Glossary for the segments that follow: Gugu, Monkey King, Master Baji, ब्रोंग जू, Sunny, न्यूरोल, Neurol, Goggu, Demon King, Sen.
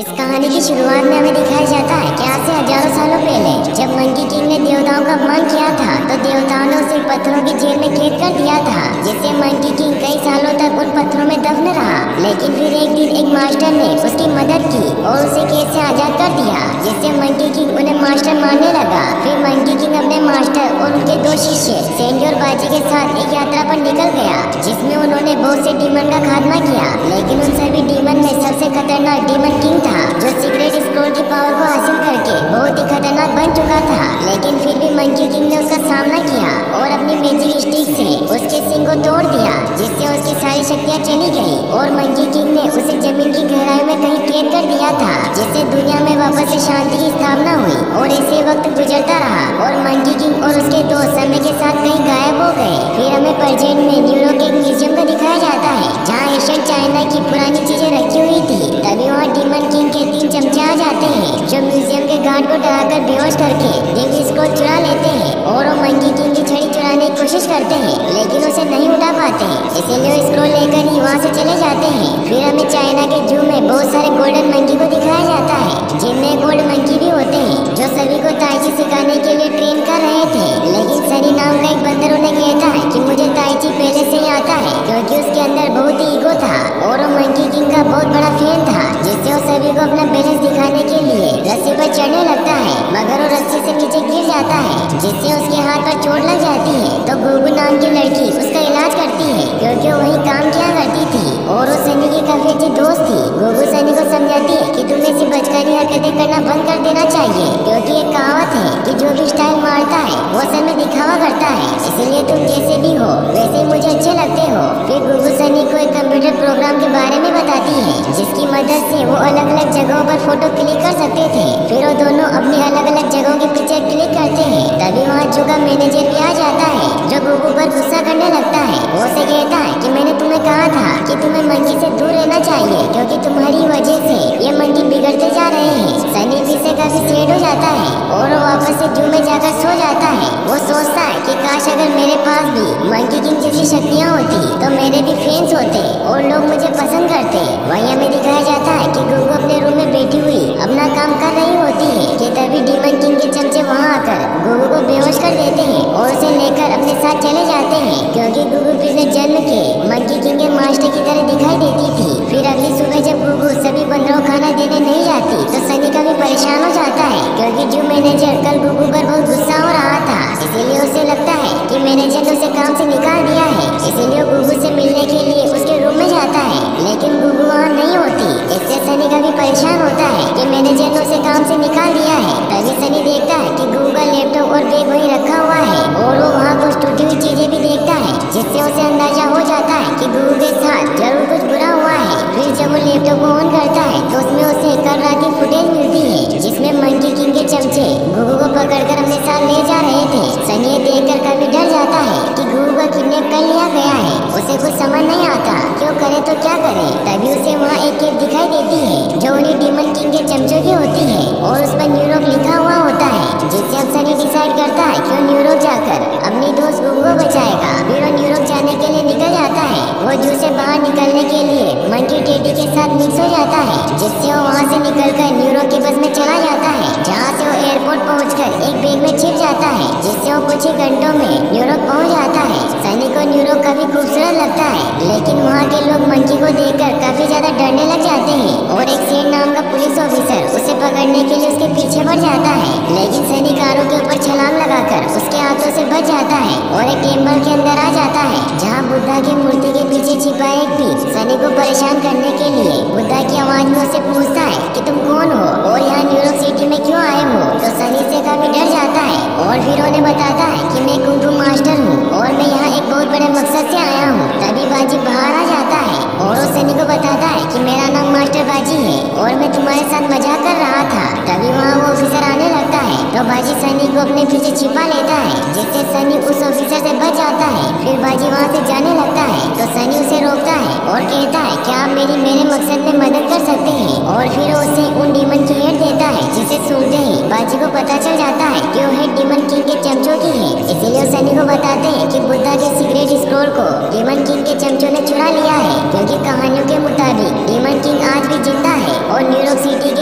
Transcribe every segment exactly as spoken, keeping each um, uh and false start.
इस कहानी की शुरुआत में हमें दिखाया जाता है कि आज से हजारों सालों पहले जब मंकी किंग ने देवताओं का अपमान किया था तो देवताओं ने उसे पत्थरों की जेल में कैद कर दिया था, जिससे मंकी किंग कई सालों तक उन पत्थरों में दफन रहा। लेकिन फिर एक दिन एक मास्टर ने उसकी मदद की और उसे कैद से आजाद कर दिया, जिससे मंकी किंग उन्हें मास्टर मानने लगा। फिर मंकी किंग अपने मास्टर और उनके दो शिष्य सेन और बाजी के साथ एक यात्रा पर निकल गया, जिसमें उन्होंने बहुत से डीमन का खात्मा किया। लेकिन उन सभी डीमन में सबसे खतरनाक डीमन किंग था, जो सीक्रेट स्क्रॉल की पावर को हासिल करके बहुत ही खतरनाक बन चुका था। लेकिन फिर भी मंकी किंग ने उसका सामना किया और अपनी मैजिक स्टिक से उसके सिंग को तोड़ दिया, जिससे उसकी सारी शक्तियाँ चली गई और मंकी किंग ने उसे जमीन की गहराई में कहीं कैद कर दिया था, जिससे दुनिया में वापस से शांति की स्थापना हुई। और ऐसे वक्त गुजरता रहा और मंकी किंग और उसके दोस्त समय के साथ कहीं गायब हो गए। फिर हमें प्रेजेंट में न्यूरो के म्यूजियम को दिखाया जाता है, जहाँ एशियन चाइना की पुरानी चीजें रखी हुई थी। तभी वहाँ डीमन किंग के तीन चमचे आ जाते हैं, जो म्यूजियम के गार्ड को डराकर बेहोश करके डेविस को चुरा लेते हैं और वो मंकी किंग की छड़ी चुराने की कोशिश करते हैं, लेकिन उसे नहीं उठा पाते हैं। इसीलिए वो स्क्रॉल लेकर ही वहाँ से चले जाते हैं। फिर हमें चाइना के जू में बहुत सारे गोल्डन मंकी को दिखाया जाता है, जिनमें गोल्ड मंकी भी होते हैं, जो सभी को ताइची सिखाने के लिए ट्रेन कर रहे थे। लेकिन सनी नाम का एक बंदर उन्हें कहता है कि मुझे ताइची पहले से ही आता है, क्योंकि उसके अंदर बहुत ही ईगो था और वो मंकी किंग का बहुत बड़ा फैन था, जिससे वो सभी को अपना बैलेंस दिखाने के लिए रस्सी पर चढ़ने लगता है। मगर वो रस्सी से नीचे गिर जाता है, जिससे उसके हाथ पर चोट लग जाती है। तो गोगू नाम की लड़की उसका इलाज करती है, क्योंकि वो वही काम किया करती थी और वो सनी की काफी अच्छी दोस्त थी। गोगू सनी को समझाती है कि तुम्हें ऐसी बचकारी हरकतें करना बंद कर देना चाहिए, क्योंकि एक कहावत है कि जो भी स्टाइल मारता है वो असल में दिखावा करता है, इसीलिए तुम जैसे भी हो वैसे मुझे अच्छे लगते हो। फिर गोगू सनी को एक कंप्यूटर प्रोग्राम के बारे में बताती है, जिसकी मदद से वो अलग अलग जगहों पर फोटो क्लिक कर सकते थे। फिर वो दोनों अपनी अलग अलग जगहों की पिक्चर क्लिक करते हैं। तभी वहाँ जू का मैनेजर भी आ जाता है, जो गोगू पर गुस्सा करने लगता है। वो उसे कहता है कि मैंने तुम्हें कहा था कि तुम्हें मंकी से दूर रहना चाहिए, क्योंकि तुम्हारी वजह से ये मंकी बिगड़ते जा रहे हैं। सनी भी से काफी सैड हो जाता है और वो वापस से जू में जाकर सो जाता है। वो सोचता है कि काश अगर मेरे पास भी मंकी किंग जैसी शक्तियाँ होती तो मेरे भी फैंस होते और लोग मुझे पसंद करते। वहीं हमें दिखाया जाता है कि गोगू अपने रूम में बैठी हुई अपना काम कर रही होती है कि तभी डीमन किंग के चमचे वहाँ आकर गोगू को बेहोश कर देते हैं और उसे लेकर अपने साथ चले जाते हैं, क्योंकि गोगू पिछले जन्म के मंकी किंग के मास्टर की तरह दिखाई देती थी। फिर अगली सुबह जब गोगू सभी बंदरों खाना देने नहीं जाती तो सनी का भी परेशान हो जाता है, क्योंकि जू मैनेजर कल गोगू पर बहुत गुस्सा हो रहा था, इसीलिए उसे लगता है कि मैनेजर ने उसे काम से निकाल दिया है। इसीलिए गोगू से मिलने के लिए उसके रूम में जाता है, लेकिन गोगू वहाँ नहीं होती। इससे सनी का भी परेशान होता है कि मैनेजर ने उसे काम से निकाल दिया है। तभी सनी देखता है कि गूगल लैपटॉप और बैग वहीं रखा हुआ है और वो वहाँ कुछ टूटी हुई चीजें भी देखता है, जिससे उसे अंदाजा हो जाता है कि गूगल के साथ जरूर कुछ बुरा हुआ है। फिर जब वो लैपटॉप को ऑन करता है तो उसमें उसे कल रात की फुटेज मिलती है, जिसमें मंकी किंग के चमचे गोगू को पकड़कर अपने साथ ले जा रहे थे। सनी देखकर काफी डर जाता है कि गोगू को किडनैप कर लिया गया है। उसे कुछ समझ नहीं आता क्यों करे तो क्या करे। तभी उसे वहाँ एक कैप दिखाई देती है, जो उन्हें डीमन किंग के चमचों की होती है और उस पर न्यूरोल लिखा हुआ होता है, जिससे अब सनी डिसाइड करता है कि वो न्यूरोल जाकर अपनी दोस्त गोगू को बचाएगा। फिर वो न्यूरोल जाने के लिए निकल जाता है। वो जू से बाहर निकलने के लिए मंकी टेडी के साथ मिक्स हो जाता है, जिससे वो वहाँ से निकलकर न्यूरोल की बस में चला जाता है, जहाँ से वो एयरपोर्ट पहुँचकर एक बैग में छिप जाता है, जिससे वो कुछ ही घंटों में न्यूरोल पहुँच जाता है। सनी को न्यूरोल काफी खूबसूरत लगता है, लेकिन वहाँ के लोग मंकी को देखकर काफी ज्यादा डरने लग जाते हैं और एक सेन नाम का पुलिस ऑफिसर उसे पकड़ने के लिए उसके पीछे पड़ जाता है। लेकिन सनी कारों के ऊपर छलांग लगाकर उसके हाथों से बच जाता है और एक टेम्पल के अंदर आ जाता है, जहाँ बुद्धा की मूर्ति के पीछे छिपा एक पीस सनी को परेशान करने के लिए बुद्धा की आवाज में उसे पूछता है कि तुम कौन हो और यहाँ न्यूरोल सिटी में क्यों आए हो। तो सनी से काफी डर जाता है और फिर उन्हें बताता है कि मैं कुंग फू मास्टर हूँ और मैं यहाँ एक बहुत बड़े मकसद से आया हूँ। तभी बाजी बाहर आ जाता है और सनी को बताता है कि मेरा नाम मास्टर बाजी है और मैं तुम्हारे साथ मजाक कर रहा था। तभी वहाँ वो ऑफिसर आने लगता है तो बाजी सनी को अपने पीछे छिपा लेता है, जिससे सनी उस ऑफिसर से बच जाता है। फिर बाजी वहाँ से जाने लगता है तो सनी उसे रोकता है और कहता है कि आप मेरी मेरे मकसद में मदद कर सकते हैं, और फिर उसे उन डीमन की हेड देता है, जिसे सुनते ही बाजी को पता चल जाता है कि वो हेड डीमन किंग के चमचों की है। इसीलिए सनी को बताते हैं कि बुद्धा के सीक्रेट स्क्रॉल को डीमन किंग के चमचों ने चुरा लिया है, क्योंकि कहानियों के मुताबिक डीमन किंग आज भी जिंदा है और न्यूरोल सिटी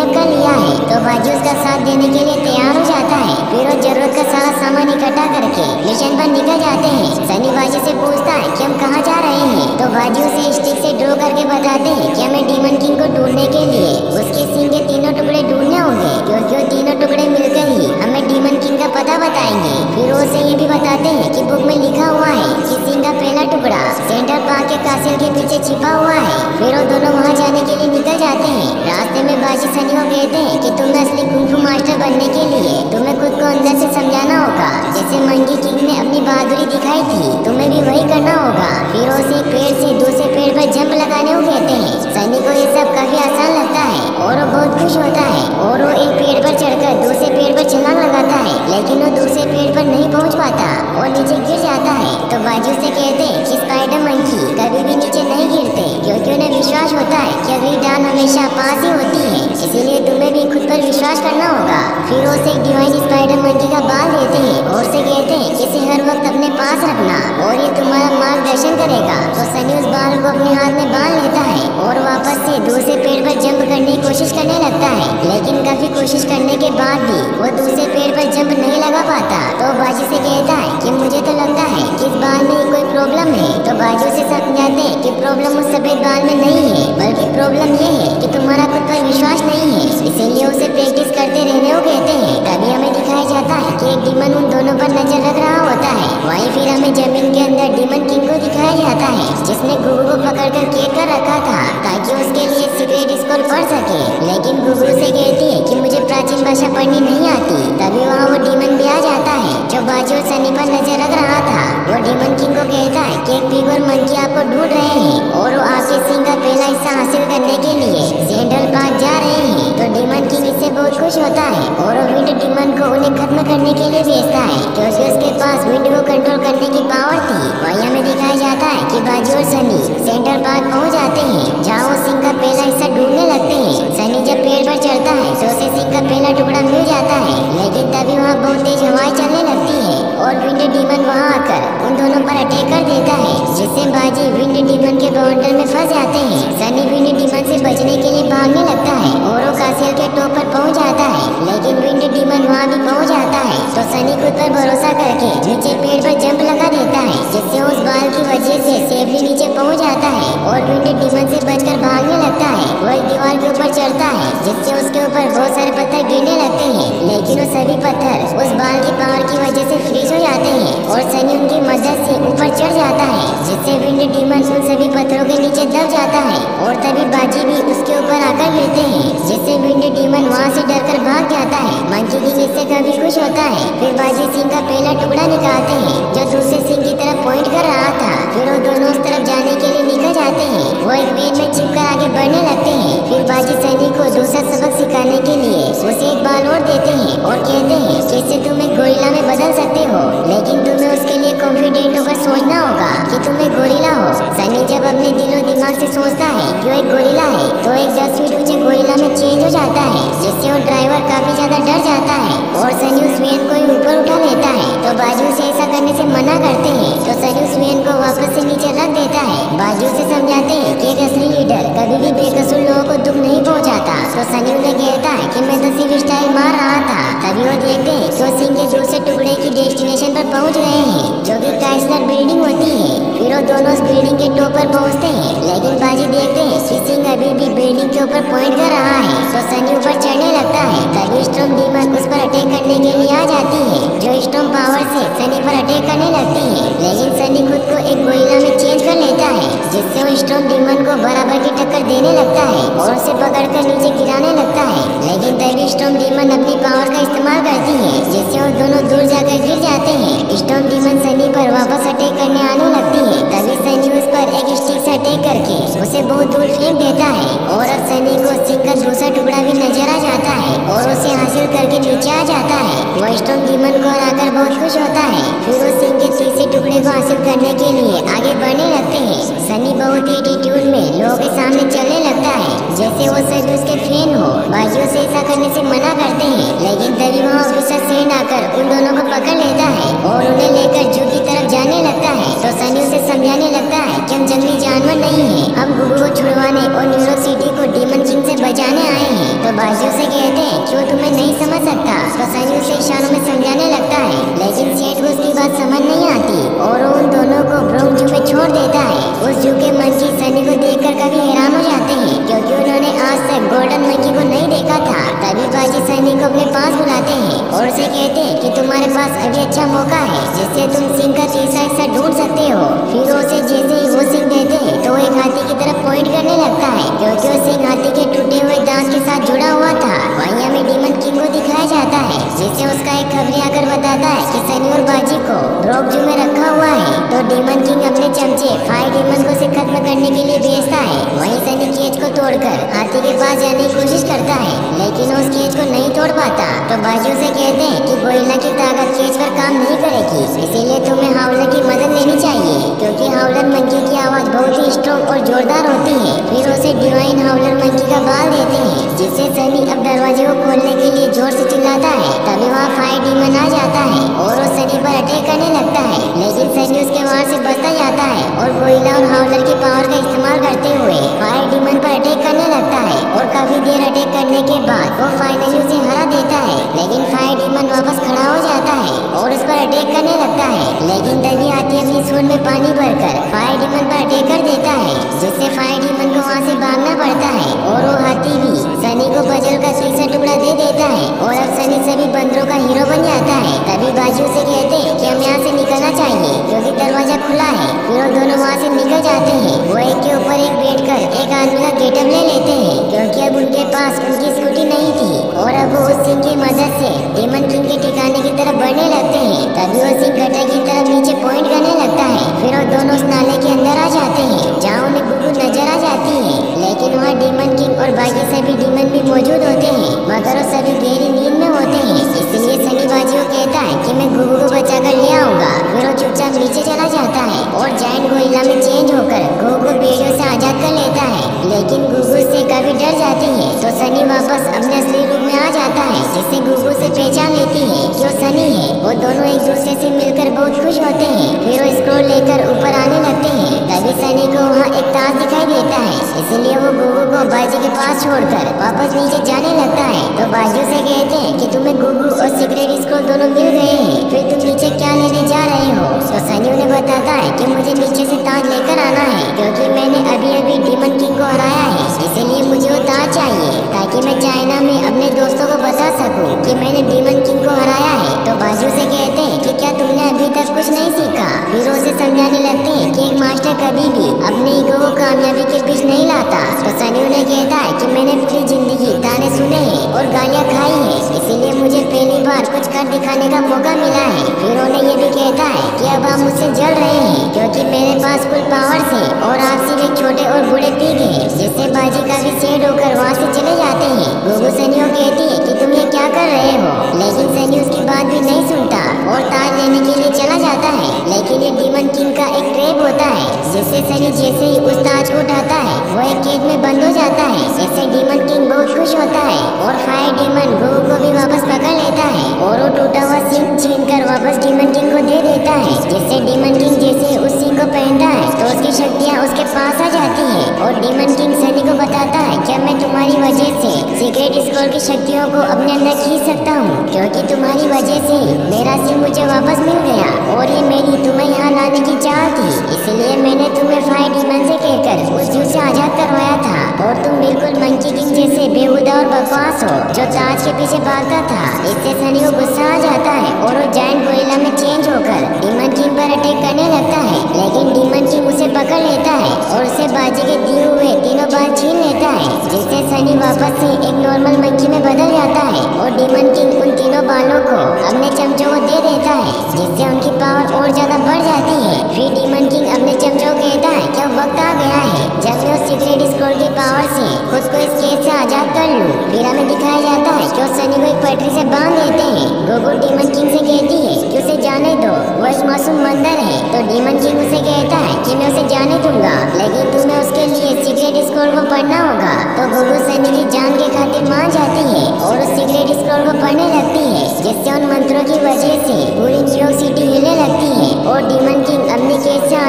ने कर लिया है तो बाजी उसका साथ देने के लिए तैयार हो जाता है। फिर वो जरूरत का सारा सामान इकट्ठा करके मिशन पर निकल जाते हैं। सनी बाजी से पूछता है कि हम कहाँ जा रहे हैं तो बाजी उसे स्टिक से ड्रॉ करके बताते हैं कि हमें डीमन किंग को ढूंढने के लिए उसके सिंह के तीनों टुकड़े ढूंढने होंगे क्योंकि वो तीनों टुकड़े मिलकर ही हमें डीमन किंग का पता बताएंगे। फिर वो उसे ये भी बताते हैं कि बुक में लिखा हुआ है कि सिंह का पहला टुकड़ा सेंट्रल पार्क के कासिल के पीछे छिपा हुआ है। फिर वो दोनों वहाँ जाने के लिए निकल जाते हैं। रास्ते में बाजी सनी को कहते हैं कि तुम्हें असली कुंफू मास्टर बनने के लिए तुम्हें खुद को अंदर से समझाना होगा, जैसे मंकी किंग ने अपनी बहादुरी दिखाई थी तुम्हें भी वही करना होगा। फिर वो उसे पेड़ से दूसरे पेड़ पर जंप लगाने को कहते हैं। सनी को ये सब काफी आसान लगता है और वो बहुत खुश होता है और वो एक पेड़ पर चढ़कर दूसरे पेड़ पर छलांग लगाता है, लेकिन वो दूसरे पेड़ पर नहीं पहुँच पाता और नीचे गिर जाता है। तो बाजी उसे कहते हैं कि स्पाइडर मंकी कभी भी नीचे नहीं गिरते क्योंकि उन्हें विश्वास होता है कि अगली डाल हमेशा पास ही होती है, इसीलिए तुम्हें भी खुद पर विश्वास करना होगा। फिर वो उसे एक डिवाइन स्पाइडर मंकी का बाल देते हैं और उसे कहते हैं कि इसे हर वक्त अपने पास रखना और ये तुम्हारा मार्गदर्शन करेगा। तो सनी उस बाल को अपने हाथ में बांध लेता है और वापस से दूसरे पेड़ पर जंप करने की कोशिश करने लगता है, लेकिन काफी कोशिश करने के बाद भी वो दूसरे पेड़ पर जंप नहीं लगा पाता। तो बाजी से कहता है कि मुझे तो लगता है कि इस बाल में कोई प्रॉब्लम है। तो बाजी उसे समझाते हैं कि प्रॉब्लम उस सफेद बाल में नहीं है बल्कि प्रॉब्लम ये है कि तुम्हारा खुद पर विश्वास नहीं है, इसीलिए उसे प्रैक्टिस करते रहने को कहते हैं। तभी हमें दिखाया जाता है कि एक डीमन उन दोनों पर नजर रख रहा होता है। वहीं फिर हमें जमीन के अंदर डीमन किंग को दिखाया जाता है जिसने गुगू को पकड़कर कैद कर रखा था ताकि उसके लिए सीक्रेट स्कॉल पढ़ सके, लेकिन गुगू से कहती है कि मुझे प्राचीन भाषा पढ़नी नहीं आती। तभी वहाँ वो डीमन भी आ जाता है जो बाजी और सनी पर नजर रख रहा था। वो डीमन किंग को कहता है कि एक बिग और मंकी आपको ढूंढ रहे हैं और वो आपके सिंह का पहला हिस्सा हासिल करने के लिए सेंट्रल पार्क जा रहे हैं। तो डीमन किंग इससे बहुत खुश होता है और वो विंड डीमन को उन्हें खत्म करने के लिए भेजता है क्योंकि उसके पास विंड को कंट्रोल करने की पावर थी। वहीं हमें दिखाया जाता है कि बाजी और सनी सेंट्रल पार्क पहुंच जाते हैं जहाँ वो सिंह का पहला हिस्सा ढूंढने लगते हैं। सनी जब पेड़ पर चढ़ता है तो उसे सिंह का पहला टुकड़ा मिल जाता है, लेकिन तभी वहाँ बहुत तेज हवाएं चलने लगती है और विंड डीमन वहाँ आकर उन दोनों पर अटैक कर देता है जिससे बाजी विंड डीमन के बाउंडर में फंस जाते हैं। सनी विंड डीमन से बचने के लिए भागने लगता है और वो कासिल के टॉप पर पहुंच जाता है, लेकिन विंड डीमन वहाँ भी पहुंच जाता है। तो सनी खुद पर भरोसा करके नीचे पेड़ पर जंप लगा देता है जिससे उस बाल की वजह से सेफली नीचे पहुंच जाता है और विंड डीमन से बचकर भागने लगता है। वो एक दीवार के ऊपर चढ़ता है जिससे उसके ऊपर बहुत सारे पत्थर गिरने लगते हैं, लेकिन वो सभी पत्थर उस बाल की पावर की वजह से फ्रीज हो जाते हैं और सनी उनकी मदद से ऊपर चढ़ जाता है जिससे विंड डीमन उन सभी पत्थरों के नीचे दब जाता है और तभी बाजी भी उसके ऊपर आकर गिरते हैं जिससे विंड डीमन वहाँ से डरकर भाग जाता है। मंकी किंग इससे काफी खुश होता है। फिर बाजी सिंह का पहला टुकड़ा निकालते हैं जो दूसरे सिंह की तरफ पॉइंट कर रहा था। फिर वो दोनों उस तरफ जाने के लिए निकल जाते हैं। वो एक पेड़ में छिपकर आगे बढ़ने लगते हैं। फिर बाजी सनी को दूसरा सबक सिखाने के लिए उसे एक बाल और देते हैं और कहते हैं कि इससे तुम एक गोरिल्ला में बदल सकते हो, लेकिन तुम्हें उसके लिए कॉन्फिडेंट होकर सोचना होगा कि तुम एक गोरिल्ला हो। सनी जब अपने दिलो दिमाग से सोचता है जो एक गोरिल्ला है तो एक दस फीट ऊंचे गोरिल्ला में चेंज हो जाता है जिससे वो ड्राइवर काफी ज्यादा डर जाता है और सनी उस वेन को ऊपर उठा लेता है। तो बाजू से ऐसा करने से मना करते हैं तो सनी उस वेन को वापस से नीचे रख देता है। बाजू से समझाते हैं कि एक असली लीडर कभी भी बेकसूर लोगों को दुख नहीं पहुँचाता। तो सनी उन्हें कहता है कि मैं तो सिर्फ स्टाइल मार रहा था। तभी वो देखते हैं तो सिंह के दूसरे टुकड़े की डेस्टिनेशन पर पहुँच गए हैं जो की काइसलर बिल्डिंग होती है। फिर वो दोनों उस बिल्डिंग के टॉप पर पहुँचते हैं, लेकिन बाजी देखते हैं कि सिंह अभी भी बिल्डिंग के ऊपर पॉइंट कर रहा है। तो सनी ऊपर चढ़ने लगता है तभी स्टॉर्म डीमन उस पर अटैक करने के लिए आ जाती है जो स्टॉर्म पावर से सनी पर अटैक करने लगती है, लेकिन सनी खुद को एक गोरिल्ला में चेंज कर लेता है जिससे वो स्टॉर्म डीमन को बराबर की टक्कर देने लगता है और उसे पकड़कर नीचे गिराने लगता है, लेकिन तभी स्टॉर्म डीमन अपनी पावर का इस्तेमाल करती है जिससे वो दोनों दूर जाकर गिर जाते हैं। स्टॉर्म डीमन सनी पर वापस अटैक करने आने लगती है। तभी सनी उस पर एक स्टिक से अटैक करके उसे बहुत दूर फेंक देता है और अब सनी को सिंह का दूसरा टुकड़ा भी नजर आ जाता है और उसे हासिल करके नीचे आ जाता है। वो स्टॉर्म डीमन को हराकर बहुत खुश होता है। फिर वो सिंह के तीसरे टुकड़े को हासिल करने के लिए आगे बढ़ने लगते हैं। सनी बहुत ही एटीट्यूड में लोगों के सामने चलने लगता है जैसे वो सभी उसके फ्रेंड हो। बाजी उसे ऐसा करने से मना करते हैं, लेकिन तभी वहाँ ऑफिसर सेन आकर उन दोनों को पकड़ लेता है और उन्हें लेकर जू की तरफ जाने लगता है तो सनी उसे समझाने लगता है कि हम जंगली जानवर नहीं है, हम गुग्गू को छुड़वाने और न्यूरोल सिटी को डेमन किंग से बचाने आए हैं। तो बाजी उसे कहते हैं कि वो तुम्हें नहीं समझ सकता। तो सनी उसे इशारों में समझाने लगता है, लेकिन सेठ को उसकी बात समझ नहीं आती और वो उन दोनों को ब्रोंग जू में छोड़ देता है। उस जू के मंकी सनी को देखकर कभी हैरान हो जाते हैं क्योंकि उन्होंने आज तक गोल्डन मंकी को नहीं देखा था। तभी बाजी सनी को अपने पास बुलाते हैं और उसे कहते हैं कि तुम्हारे पास अभी अच्छा मौका है जिससे तुम सिंह का तीसरा हिस्सा ढूंढ सकते हो। फिर उसे जैसे ही वो सिंह देते हैं तो एक हाथी की तरफ पॉइंट करने लगता है क्योंकि वो सिंह हाथी के टूटे हुए दांत के साथ जुड़ा हुआ था। वहीं हमें डेमन किंग को दिखाया जाता है जिससे उसका एक खबरी आकर बताता है कि सनी और बाजी को ब्रोंग जू में रखा हुआ है। तो डेमन किंग अपने चमचे फायर डेमन को उसे खत्म करने के लिए भेजता है। वहीं सनी केज को तोड़कर हाथी के पास जाने की कोशिश करता है लेकिन उस केज को नहीं तोड़ पाता। तो बाजी उसे कहते हैं कि गोरिल्ला की ताकत केज पर काम नहीं करेगी, इसीलिए तुम्हें हाउलर की मदद लेनी चाहिए क्योंकि हाउलर मंकी की आवाज़ बहुत ही स्ट्रॉन्ग और जोरदार होती है। फिर उसे डिवाइन हाउलर मंकी का बाल देते हैं जिससे सनी अब दरवाजे को खोलने के लिए जोर से चिल्लाता है। तभी वहाँ फायर डीमन आ जाता है और वो सनी पर अटैक करने लगता है लेकिन सनी उसके वहाँ से बचता जाता है और गोरिल्ला और हाउलर की पावर का इस्तेमाल करते हुए फायर डीमन पर अटैक करने लगता है। और काफी देर अटैक करने के बाद वो फाइनली उसे हरा देता है लेकिन फायर डीमन वापस खड़ा हो जाता है और उस पर अटैक करने लगता है। लेकिन तभी हाथी अपनी सूंड में पानी भरकर फायर डीमन पर अटैक कर देता है जिससे फायर डीमन को वहाँ से भागना पड़ता है और वो हाथी भी सनी को पजल का तीसरा टुकड़ा दे देता है और अब सनी सभी बंदरों का हीरो बन जाता है। तभी बाजी उसे कहते हैं कि हम यहाँ से निकलना चाहिए क्योंकि दरवाजा खुला है। फिर वो दोनों वहाँ से निकल जाते हैं, वो एक के ऊपर एक बैठ कर एक आदमी का गेटअप ले लेते हैं क्योंकि अब उनके पास उनकी स्कूटी नहीं थी और अब वो उस सिंह की मदद से डेमन किंग के ठिकाने की तरफ बढ़ने लगते हैं। तभी वो सिंह गटर की तरफ नीचे पॉइंट करने लगता है। फिर वो दोनों उस नाले के अंदर आ जाते हैं जहाँ उन्हें गुग्गू नजर आ जाती है लेकिन वहाँ डेमन किंग और बाकी सभी डेमन भी मौजूद होते हैं मगर वो सभी गहरी नींद में होते हैं। इसलिए सनी बाजी को कहता है कि मैं गुग्गू को बचा कर ले आऊँगा। फिर वो चुपचाप नीचे चला जाता है और जायंट गोरिल्ला में चेंज होकर गुग्गू बेड़ियों से आजाद कर लेता है लेकिन गुग्गू से काफी डर जाती है। तो सनी वापस अपने असली रूप में आ जाता है जिससे गुग्गू से पहचान लेती है कि वो सनी है। वो दोनों एक दूसरे से मिलकर बहुत खुश होते हैं। फिर वो स्क्रोल लेकर ऊपर आने लगते हैं। तभी सनी को वहाँ एक ताज दिखाई देता है इसलिए वो गुग्गू को बाजी के पास छोड़कर वापस नीचे जाने लगता है। तो बाजी उसे कहते हैं कि तुम्हें गुग्गू और सिगरेट स्क्रोल दोनों मिल गए हैं, फिर तुम नीचे क्या लेने जा रहे हो? तो सनी उन्हें बताता है कि मुझे नीचे से ताज लेकर आना है क्योंकि मैंने अभी अभी डेमन किंग को हराया है, इसीलिए मुझे वो ताज चाहिए ताकि मैं चाइना में अपने दोस्तों को बता सकूं कि मैंने डेमन किंग को हराया है। तो बाजी उसे कहते हैं कि क्या तुमने अभी तक कुछ नहीं सीखा? फिर उसे समझाने लगते हैं कि एक मास्टर कभी भी अपने ईगो को कामयाबी के बीच नहीं लाता। तो सनी उन्हें कहता है कि मैंने पूरी जिंदगी ताने सुने हैं और गालियाँ खाई है, इसीलिए मुझे पहली बार कुछ कर दिखाने का मौका मिला है। फिर उन्हें ये भी कहता है कि अब आप मुझसे जल रहे हैं क्योंकि मेरे पास कुल पावर्स है और आप सीधे छोटे और बूढ़े पीग हैं। जिससे बाजी काफी सेड होकर वहाँ से चले जाते हैं। गुग्गू सनी को कहती है कि तुम ये क्या कर रहे हो, लेकिन सनी उसकी बात भी नहीं सुनता और ताज लेने के लिए चला जाता है। लेकिन ये डेमन किंग का एक ट्रैप होता है जिससे सनी जैसे ही उस ताज को उठाता है वो एक केज में बंद हो जाता है। इससे डेमन किंग बहुत खुश होता है और फायर डेमन गुग्गू को भी वापस पकड़ लेता है और वो टूटा हुआ सिंह छीन कर वापस डेमन किंग को दे देता है। जिससे डेमन किंग जैसे उस सिंह को पहनता है तो उसकी शक्तियाँ उसके पास आ जाती है और डेमन किंग सनी को बताता है कि मैं तुम्हारी वजह से सीक्रेट स्क्रॉल की शक्तियों को अपने अंदर खींच सकता हूँ क्योंकि तुम्हारी वजह से मेरा सिंह मुझे वापस मिल गया और ये मेरी तुम्हें यहाँ लाने की चाह थी, इसलिए मैंने तुम्हें फायर डीमन से कहकर उस जू से आजाद करवाया था और तुम बिल्कुल मंकी किंग जैसे बेहुदा और बकवास हो जो ताज के पीछे भागता था। इससे सनी को गुस्सा आ जाता है और वो जायंट गोरिल्ला में चेंज होकर डेमन किंग पर अटैक करने लगता है लेकिन डेमन किंग उसे पकड़ लेता है और उसे बाजी के दिए हुए तीनों बाल छीन लेता है। जिससे सनी वापस से एक नॉर्मल मंकी में बदल जाता है और डेमन किंग उन तीनों बालों को अपने चमचों को दे देता है जिससे उनकी पावर और ज्यादा बढ़ जाती है। फिर डेमन किंग अपने चमचों को कहता है कि अब वक्त आ गया है जब मैं उस सीक्रेट स्क्रॉल की पावर से खुद को इस केस से आजाद कर लूँ। फिर हमें दिखाया जाता है कि वो सनी को एक पटरी से बांध देते हैं। गोगो डेमन किंग से कहती है कि उसे जाने दो, वो एक मासूम बंदर है। तो डेमन किंग उसे कहता है कि मैं उसे जाने दूंगा लेकिन तुम्हें उसके लिए सीक्रेट स्क्रॉल को पढ़ना होगा। तो गुग्गू सनी की जान के खातिर मान जाती है और उस सीक्रेट स्क्रॉल को पढ़ने लगती है जिससे उन मंत्रों की वजह से पूरी न्यूयॉर्क सिटी हिलने लगती है और डेमन किंग अपने केस से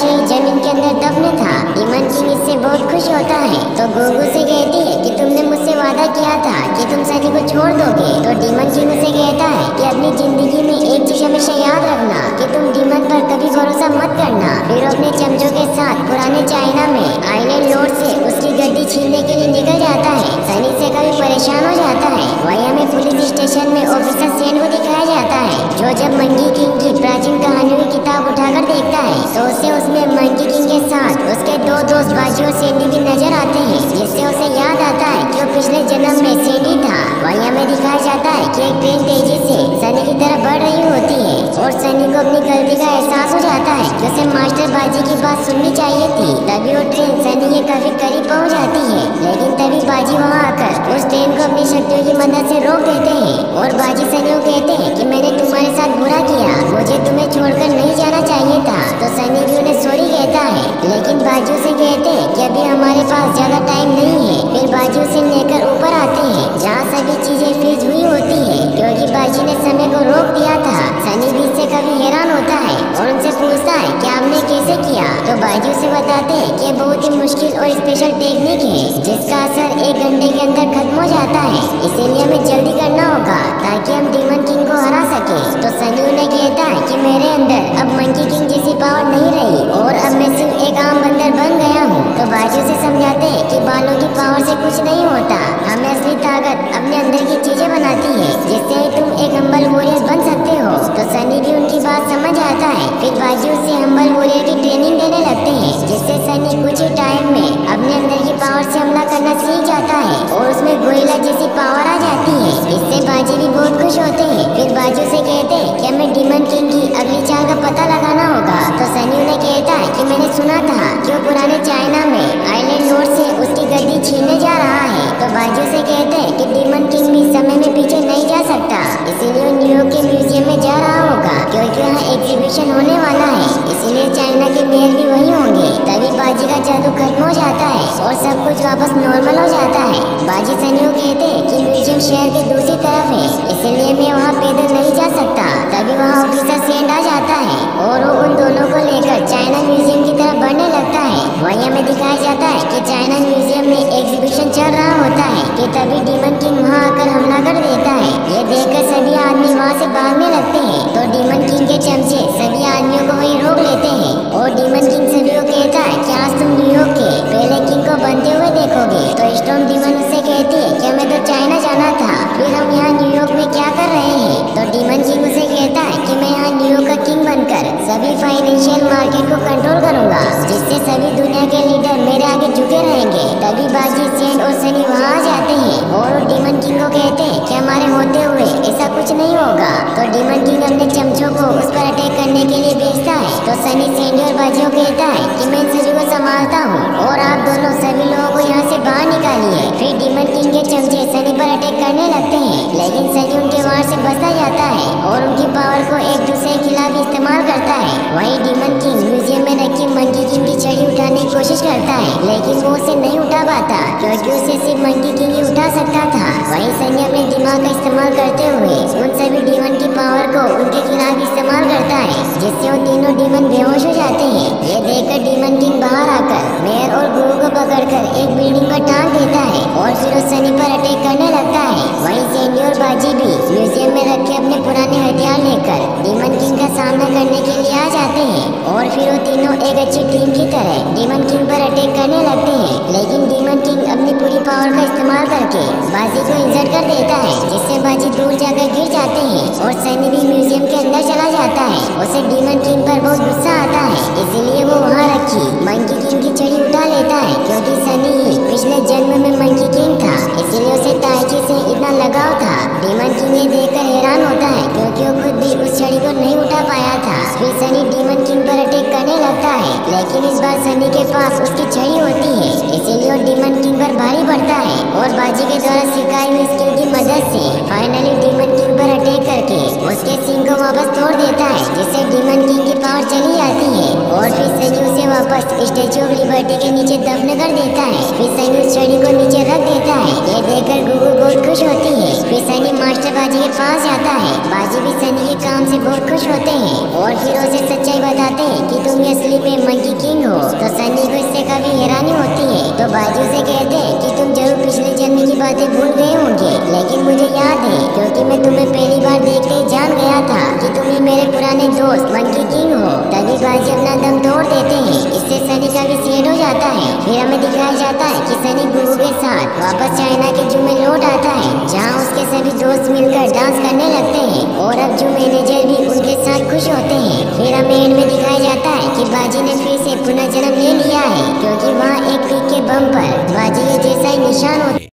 शेर जमीन के अंदर दफन था। डीमन किंग इससे बहुत खुश होता है तो गोगू से कहती है कि तुमने मुझसे वादा किया था कि तुम सनी को छोड़ दोगे। तो डीमन किंग उसे कहता है कि अपनी जिंदगी में एक चीज हमेशा याद रखना कि तुम डीमन पर कभी भरोसा मत करना। फिर अपने चमचों के साथ पुराने चाइना में आइलैंड लॉर्ड से उसकी गद्दी छीनने के लिए निकल जाता है। सनी से काफी परेशान हो जाता है। वही हमें पुलिस स्टेशन में ऑफिसर सेन को दिखाया जाता है जो जब मंकी किंग की प्राचीन कहानियों की किताब उठाकर देखता है तो उसे उसमें मंकी किंग के साथ उसके दो दोस्त बाजी और सैनी भी नजर आते हैं, जिससे उसे याद आता है कि वो पिछले जन्म में सैनी था। वही हमें दिखाया जाता है कि एक ट्रेन तेजी से सनी की तरफ बढ़ रही होती है और सनी को अपनी गलती का एहसास हो जाता है कि उसे मास्टर बाजी की बात सुननी चाहिए थी। तभी वो ट्रेन सनी के काफी करीब पहुँच जाती है, लेकिन तभी बाजी वहाँ आकर उस ट्रेन को अपनी शक्तियों की मदद से रोक देते हैं और बाजी सनी को कहते हैं कि मैंने तुम्हारे साथ बुरा किया, मुझे तुम्हें छोड़कर नहीं जाना चाहिए था। तो सनी भी उन्हें सॉरी कहता है, लेकिन बाजू से कहते हैं कि अभी हमारे पास ज्यादा टाइम नहीं है। फिर बाजू से लेकर ऊपर आते हैं जहाँ सभी चीजें फ्रीज हुई होती है क्योंकि बाजी ने समय को रोक दिया था। सनी भी इससे काफी हैरान होता है और उनसे पूछता है कि आपने कैसे किया। तो बाजू से बताते हैं कि बहुत ही मुश्किल और स्पेशल टेक्निक है जिसका असर एक घंटे के अंदर खत्म हो जाता है, इसीलिए हमें जल्दी करना होगा ताकि हम डीमन किंग को हरा सके। तो सनी उन्हें कहता है कि मेरे अंदर अब मंकी किंग जैसी पावर नहीं रही और अब मैं सिर्फ एक आम बंदर बन गया हूँ। तो बाजू से समझाते हैं कि बालों की पावर से कुछ नहीं होता, हमें असली ताकत अपने अंदर की चीजें बनाती है जिससे तुम एक हम्बल वॉरियर बन सकते हो। तो सनी भी उनकी बात समझ आता है। फिर बाजू से हम्बल वॉरियर की ट्रेनिंग देने लगते हैं जिससे सनी कुछ ही टाइम में अपने अंदर की पावर से हमला करना सीख जाता है और उसमें गोरिल्ला जैसी पावर आ जाती है। इससे बाजी भी बहुत खुश होते हैं। फिर बाजू से कहते हैं कि हमें डीमन किंग की अगली चाल का पता लगाना होगा। तो सनी उन्हें कहता है कि मैंने सुना था कि वो पुराने चाइना में आइलैंड लॉर्ड से उसकी गद्दी छीनने जा रहा है। तो बाजू से कहते हैं कि डीमन किंग भी समय में पीछे नहीं जा सकता, इसीलिए वो न्यूयॉर्क के म्यूजियम में जा रहा होगा क्योंकि वहाँ एग्जीबिशन होने वाला है, इसीलिए चाइना के मेयर भी वही होंगे। तभी बाजी का जादू खत्म हो जाता है और सब कुछ वापस नॉर्मल हो जाता है। बाजी सनी को कहते हैं कि म्यूजियम शहर के दूसरी तरफ है, इसीलिए मैं वहाँ पैदल नहीं जा सकता। तभी वहाँ ऑफिसर सेन आ जाता है और वो उन दोनों को लेकर चाइना म्यूजियम की तरफ बढ़ने लगता है। वहीं हमें दिखाया जाता है कि चाइना म्यूजियम में एग्जीबिशन चल रहा होता है कि तभी डीमन किंग वहाँ आकर हमला कर देता है। ये देखकर सभी आदमी वहाँ से भागने लगते हैं तो डीमन किंग के चमचे सभी आदमियों को वहीं रोक लेते हैं और डीमन किंग सभी को कहता है कि आज तुम न्यूयॉर्क के पहले किंग को बनते हुए देखोगे। तो स्टॉर्म डीमन उससे कहती है कि हमें तो चाइना जाना था, फिर हम यहाँ न्यूयॉर्क में क्या कर रहे हैं। तो डीमन किंग उसे कहता है कि मैं यहाँ न्यूयॉर्क का किंग बनकर सभी फाइनेंशियल मार्केट को कंट्रोल करूंगा जिससे सभी दुनिया के लीडर मेरे आगे झुके रहेंगे। तभी बाजी सेन और सनी वहाँ आ जाते हैं और डीमन किंग को कहते हैं कि हमारे होते हुए ऐसा कुछ नहीं होगा। तो डीमन किंग अपने चमचों को उस पर अटैक करने के लिए भेजता है। तो सनी सैनी और बाजी को कहता है कि मैं सभी को संभालता हूँ और आप दोनों सभी लोगों को यहाँ से बाहर निकालिए। फिर डीमन किंग के चमचे सनी पर अटैक करने लगते हैं, लेकिन सनी उनके वार से बचा जाता है और उनकी पावर को एक दूसरे के खिलाफ इस्तेमाल करता है। वही डीमन किंग म्यूजियम में रखी मंकी किंग की छड़ी उठाने की कोशिश करता है, लेकिन वो उसे नहीं उठा पाता क्योंकि उसे सिर्फ मंकी किंग ही उठा सकता था। वही सनी अपने दिमाग का इस्तेमाल करते हुए उन सभी डीमन की पावर को उनके खिलाफ इस्तेमाल करता है जिससे वो तीनों डीमन बेहोश हो जाते हैं। ये देखकर डीमन किंग बाहर आकर मेयर और गुरु को पकड़कर एक बिल्डिंग पर टांग देता है और फिर उस सनी पर अटैक करने लगता है। वही सैनी और बाजी भी म्यूजियम में रखे अपने पुराने हथियार लेकर डीमन किंग का सामना करने के लिए आ जाते हैं और फिर वो तीनों एक अच्छी टीम की तरह डीमन किंग पर अटैक करने लगते हैं, लेकिन डीमन किंग अपनी पूरी पावर का इस्तेमाल करके बाजी को इंजर्ड कर देता है जिससे बाजी दूर जाकर गिर जाते हैं और सनी भी म्यूजियम के अंदर चला जाता है। उसे डीमन किंग पर बहुत गुस्सा आता है, इसीलिए वो वहाँ रखी मंकी किंग की छड़ी उठा लेता है क्योंकि सनी ही पिछले जन्म में मंकी किंग था, इसीलिए उसे ताइची से इतना लगाव था। डीमन किंग ये देखकर हैरान होता है क्योंकि वो खुद भी उस छड़ी को नहीं उठा पाया था। फिर सनी डीमन किंग पर अटैक करने लगता है, लेकिन इस बार सनी के पास उसकी छड़ी होती है, इसीलिए वो डीमन किंग पर भारी पड़ता है और बाजी के द्वारा सिखाई हुई स्किल की मदद से फाइनली डीमन किंग पर अटैक करके उसके सींग को वापस तोड़ देता है जिससे डीमन किंग की पावर चली जाती है और फिर सनी उसे वापस स्टैचू ऑफ लिबर्टी के नीचे दफन कर देता है। फिर सनी उस छड़ी को नीचे रख देता है। यह देखकर गुगू बहुत खुश होती है। फिर सनी मास्टर बाजी के पास जाता है। बाजी भी सनी के काम से बहुत खुश होते हैं और हीरो से सच्चाई बताते हैं कि तुम असली में मंकी किंग हो। तो सनी को इससे काफी हैरानी होती है। तो बाजी से कहते हैं कि तुम जरूर पिछले जन्म की बातें भूल गए होंगे, लेकिन मुझे याद है क्योंकि मैं तुम्हें पहली बार देखते ही जान गया था कि तुम ही मेरे पुराने दोस्त मंकी किंग हो। तभी बाजी अपना दम तोड़ देते हैं। इससे सनी का भी सेट हो जाता है। फिर हमें दिखाया जाता है कि सनी गुरु के साथ वापस चाइना के जू में लौट आता है, जहाँ उसके सभी दोस्त मिलकर डांस करने लगते हैं और अब जू मैनेजर भी उनके साथ खुश होते हैं। फिर हमें एंड में दिखाया जाता है कि बाजी ने फिर से पुनर्जन्म ले लिया है क्योंकि वहाँ एक पीक के बम पर बाजी के जैसा ही निशान होता है।